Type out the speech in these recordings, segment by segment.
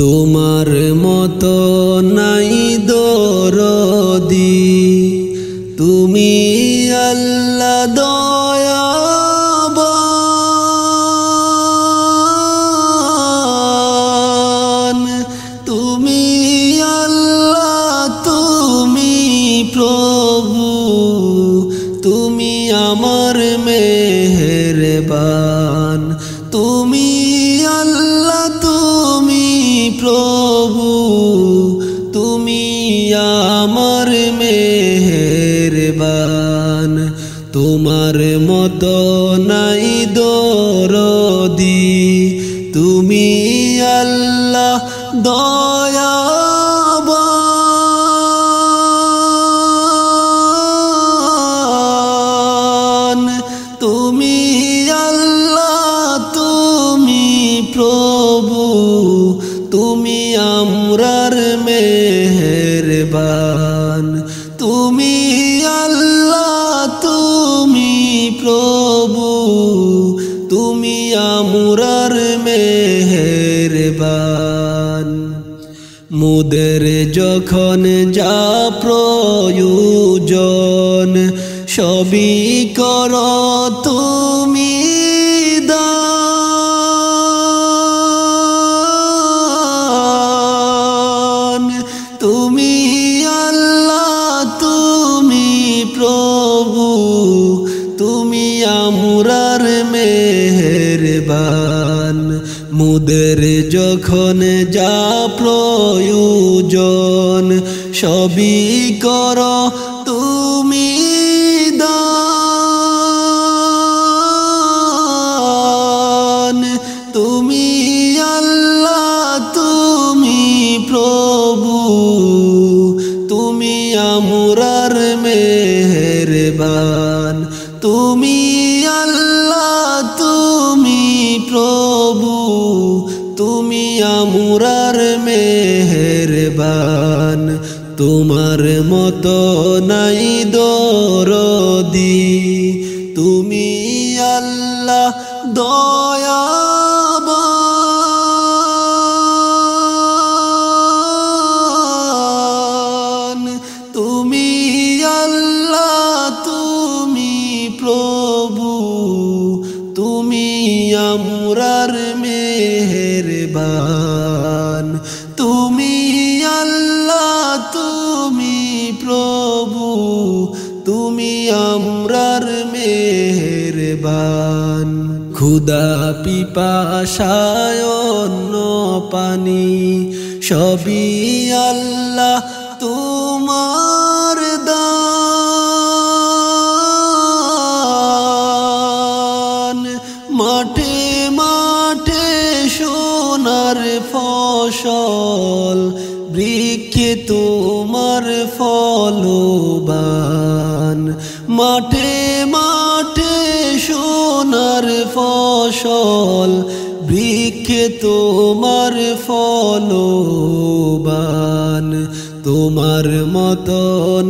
তোমার মতো নাই দরদি, তুমি আল্লাহ দয়াবান, তুমি আল্লাহ, তুমি প্রভু, তুমি আমার মেহেরবান। তুমি আল্লাহ, তুমি প্রভু, তুমি আমার মেহেরবান। তোমার মতো নাই দরদি, তুমি আল্লাহ দয়াবান, তুমি আল্লাহ, তুমি প্রভু, তুমি আমরার মেহেরবান। তুমি আল্লাহ, তুমি প্রভু, তুমি আমরার মেহেরবান। মোদের যখন যা প্রয়োজন সবই করো তুমি দান, তুমি আল্লাহ, তুমি প্রভু, তুমি আমরার মেহেরবান। মোদের যখন যা প্রয়োজন সবই করো তুমি দান, তুমি আল্লাহ, তুমি প্রভু, তুমি আমরার মেহেরবান। তুমি আল্লাহ, তুমি প্রভু, তুমি আমরার মেহেরবান। তোমার মতো নাই দরদি, তুমি আল্লাহ দয়াবান, তুমি আল্লাহ, তুমি প্রভু, তুমি আমরার মেহেরবান। তুমি আল্লাহ, তুমি প্রভু, তুমি আমরার মেহেরবান। খুদা পিপাসায় অন্ন পানি সবই আল্লাহ তোমার দান, মাঠে মাঠে সোনার ফসল বৃক্ষে তোমার ফলবান, মাঠে মাঠে সোনার ফসল বৃক্ষে তোমার ফলবান। তোমার মতো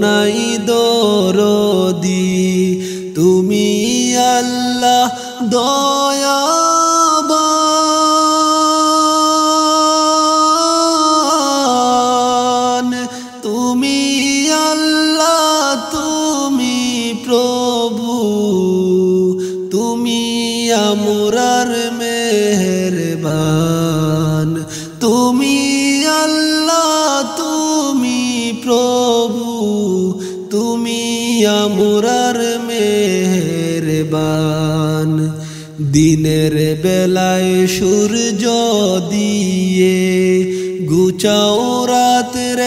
নাই দরদি, তুমি আল্লাহ দয়া, তুমি আল্লাহ, তুমি প্রভু, তুমি আমরার মেহেরবান। তুমি আল্লাহ, তুমি প্রভু, তুমি আমরার মেহেরবান। দিনের বেলায় সূর্য দিয়ে গুচাও রাতের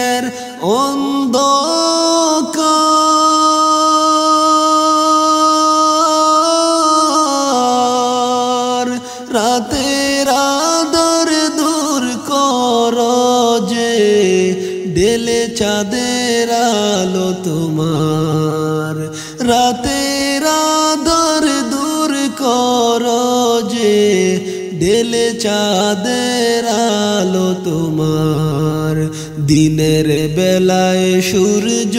অন্ধকার, রাতের আদর দূর করো যে ডেলে চাঁদের আলো তোমার, রাতের আদর দূর করো যে ডেলে চাঁদের আলো তোমার। দিনের বেলায় সূর্য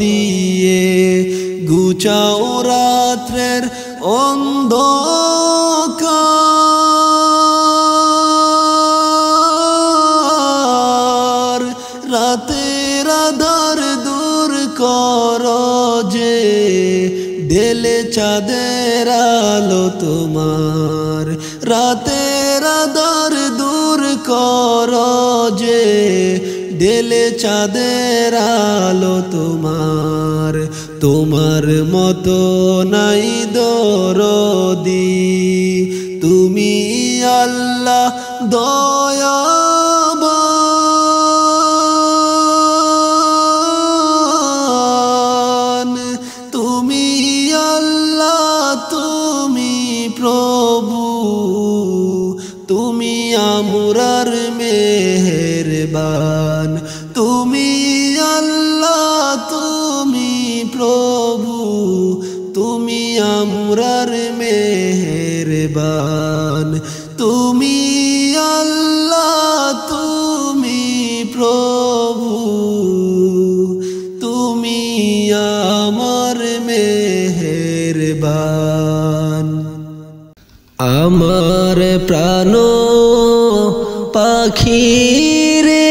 দিয়ে গুচাও রাতের অন্ধকার, এলে চাঁদের আলো তোমার, রাতের আধার দূর করো যে, দেলে চাঁদের আলো তোমার। তোমার মতো নাই দরদি, তুমি আল্লাহ দয়াবান, তুমি আল্লাহ, তুমি প্রভু, তুমি আমরার মেহেরবান। তুমি আল্লাহ, তুমি প্রভু, তুমি আমরার মেহেরবান। তুমি আল্লাহ, তুমি প্রভু, তুমি আমার মেহেরবান। আমার প্রাণ পাখিরে,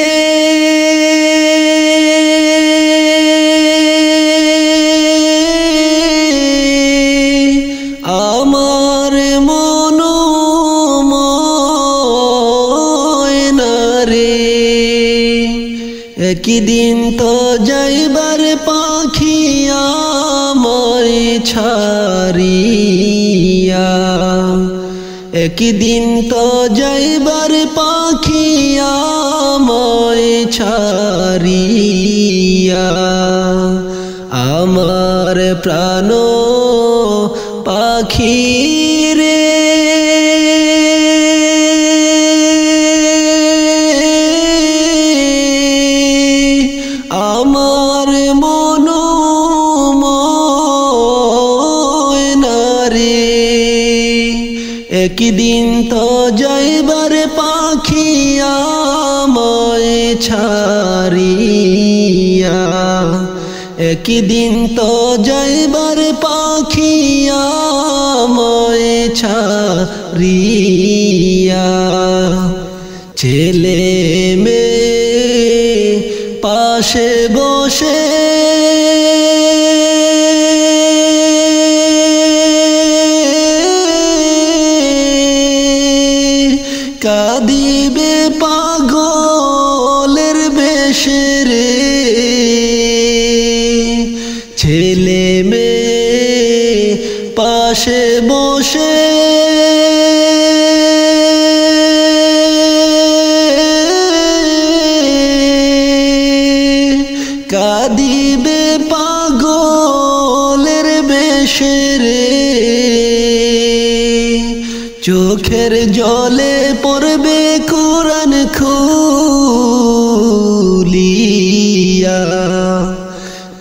আমার মন রে, একদিন তো যাইবার পাখি আমায় ছাড়িয়া, একদিন তো যাইবার পাখি আমায় ছাড়িয়া। আমার প্রাণ পাখিরে, আমার মন রে, একদিন তো যাইবার পাখি আমায় ছাড়িয়া, একদিন তো যাইবার পাখি আমায় ছাড়িয়া। ছেলে মেয়ে পাশে বসে কাঁদিবে পাগলের বেশে রে, ছেলে মেয়ে পাশে বসে কাঁদিবে পাগলের বেশে রে, চোখের জলে পড়বে কোরআন খুলিয়া,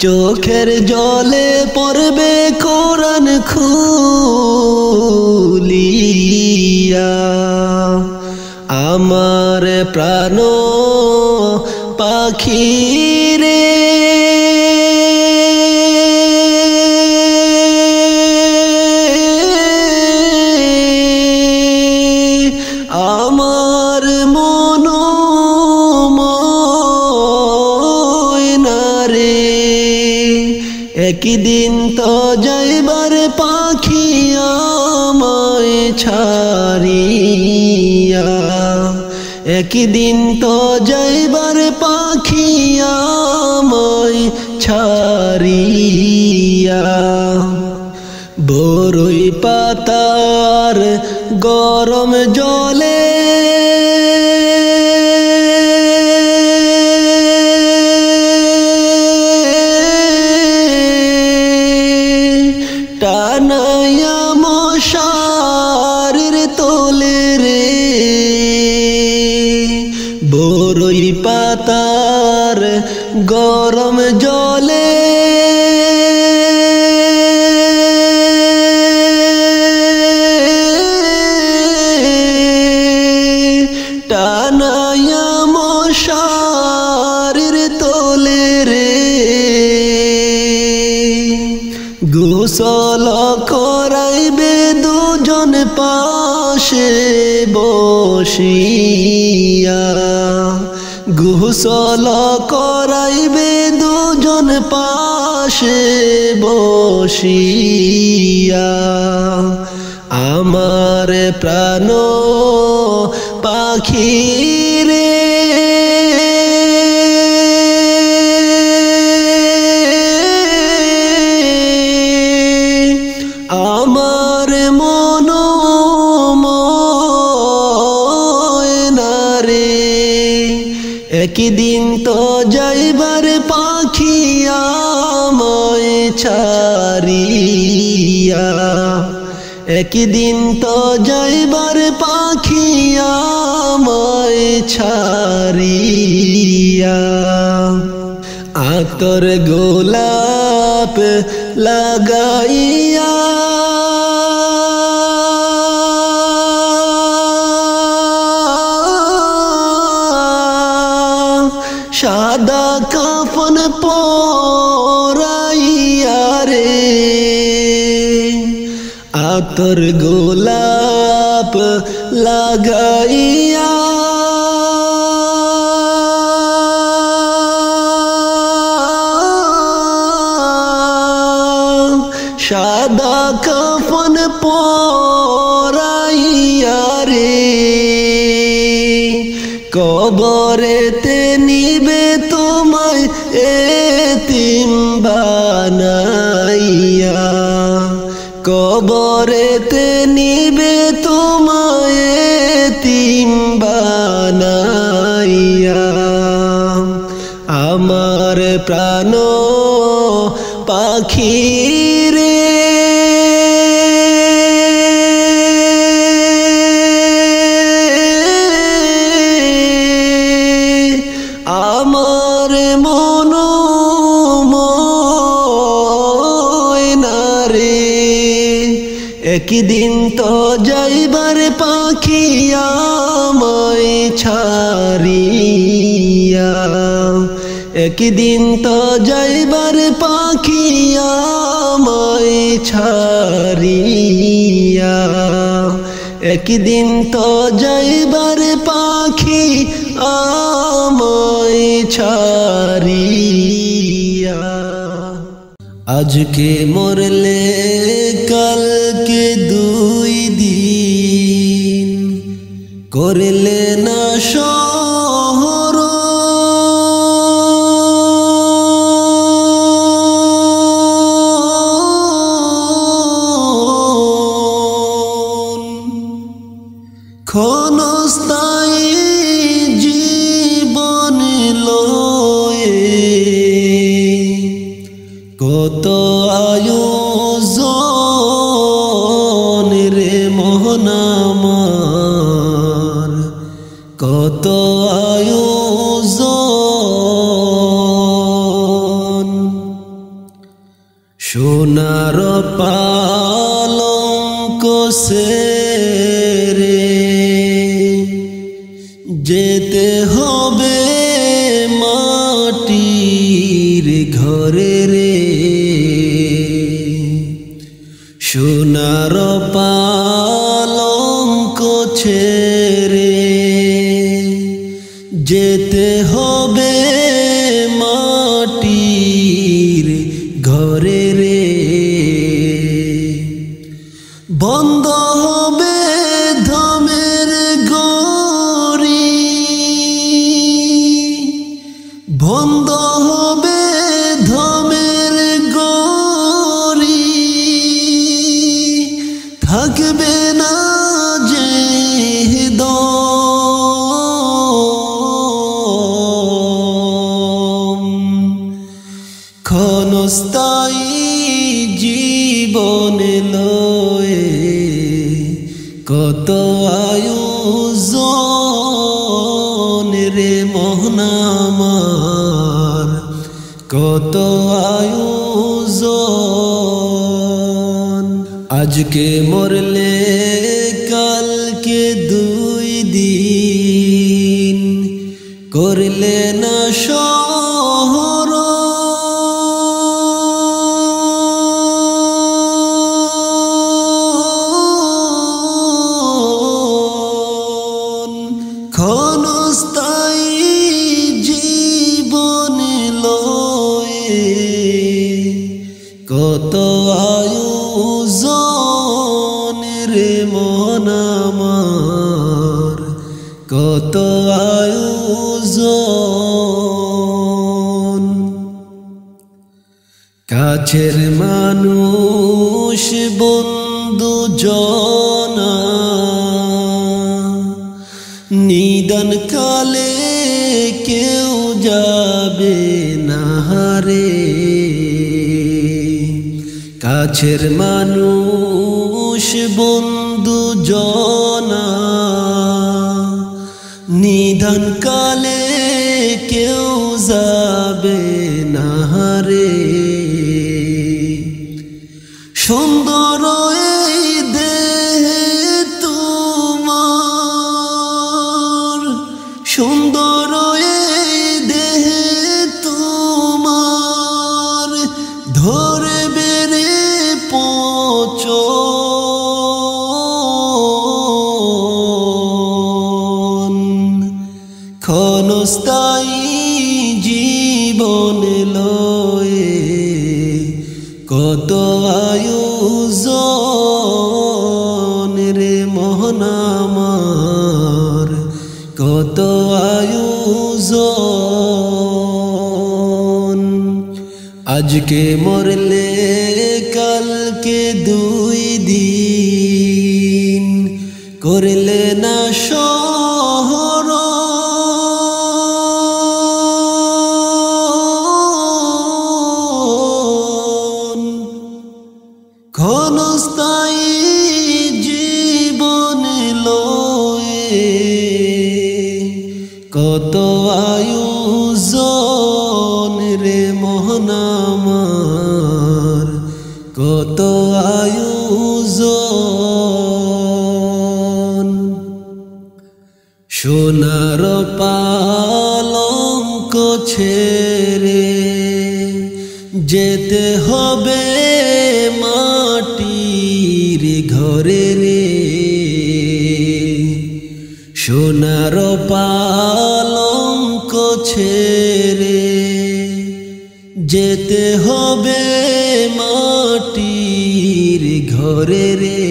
চোখের জলে পড়বে কোরআন খুলিয়া। আমার প্রাণ পাখিরে, আমার মন রে, একদিন তো যাইবার পাখি আমায় ছাড়িয়া, একদিন তো যাইবার পাখি আমায় ছাড়িয়া। বরই পাতার গরম জলে টানায়া মশারির তোলে রে, বরই পাতার গরম জলে গোসল করাইবে দুজন পাশে বসিয়া, গোসল করাইবে দুজন পাশে পাশে বসিয়া আমার প্রাণ পাখিরে, আমার মন নারে একদিন তো যাইবার পাখি আমায় ছাড়িয়া, একদিন তো যাইবার পাখি আমায় ছাড়িয়া। আতর গোলাপ লাগাইয়া সাদা কাফন পরাইয়া রে, আতর গোলাপ লাগাইয়া সাদা কাফন পরাইয়া রে, কবরেতে নিবে তোমায় এতিম বানাইয়া, কবরেতে নিবে তোমায় এতিম বানাইয়া। আমার প্রাণ পাখিরে, আমার মন নারে একদিন তো যাইবার পাখি আমায় ছাড়িয়া, একদিন তো যাইবার পাখি আমায় ছাড়িয়া, একদিন তো যাইবার পাখি আমায় ছাড়িয়া। আজকে মরলে কালকে দুই দিন করলে না শহর, ক্ষণস্থায়ী জীবন লয়ে কত আয়োজন রে মোহন আমার, কত আয়োজন। সোনার পালঙ্ক ছেড়ে যেতে হবে মাটির ঘরে রে, সোনার পালঙ্ক ছেড়ে যেতে হবে মাটির ঘরে রে, বন্ধ হবে ধমের গরি, বন্ধ হবে ধমের গরি, থাকবে না যে হৃদয়, ক্ষণস্থায়ী জীবন লয়ে কত আয়োজন রে মোহন আমার, কত আয়োজন। আজকে মরলে কালকে দুই দিন করলে না শহর, ক্ষণস্থায়ী জীবন লয়ে কত আয়োজন রে মন আমার, কত আয়োজন। কাছের মানুষ বন্ধু জনা নিদান কালে কেউ যাবে না রে। কাছের মানুষ বন্ধু জনা নিধন কালে কেউ যাবে না রে। সুন্দর এই দেহে তোমার, সুন্দর এই দেহে তোমার ধরে বেড়ে পচো ক্ষণস্থায়ী জীবন লয়ে কত আয়োজন রে মন আমার, কত আয়োজন। আজকে মরলে কালকে দুই দিন করলে না শহর, ক্ষণস্থায়ী জীবন লয়ে কত আয়োজন রে মন আমার, কত আয়োজন। সোনার পালঙ্ক ছেড়ে যেতে হবে মাটির ঘরে রে। সোনার পালঙ্ক ছেড়ে যেতে হবে মাটির ঘরে রে।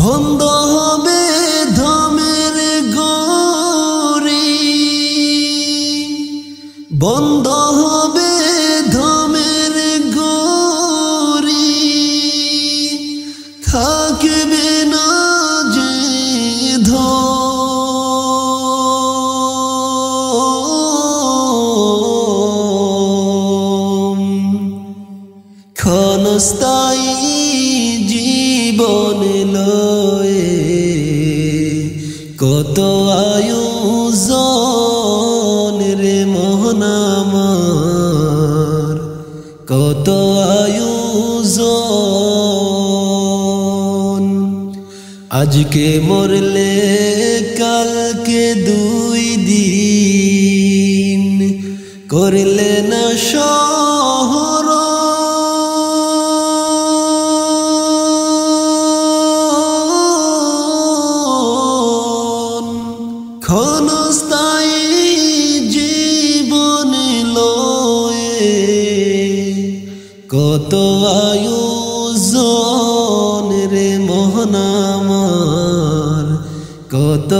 বন্ধ হবে ধমের গরি, বন্ধ হবে ধমের গরি, থাকবে না যে ধন, ক্ষণস্থায়ী জীবন লয়ে কত আয়োজন রে মন আমার, কত আয়োজন। আজকে মরলে কালকে দুই দিন করলে না শহর, ক্ষণস্থায়ী জীবন লয়ে কত আয়োজন রে মন আমার, কত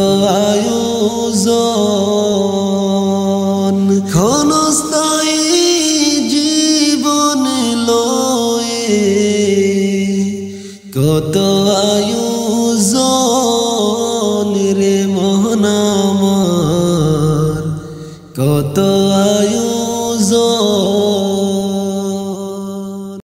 আয়োজন। ক্ষণস্থায়ী জীবন লয়ে কত আয়োজন রে মন আমার, কত আয়োজন।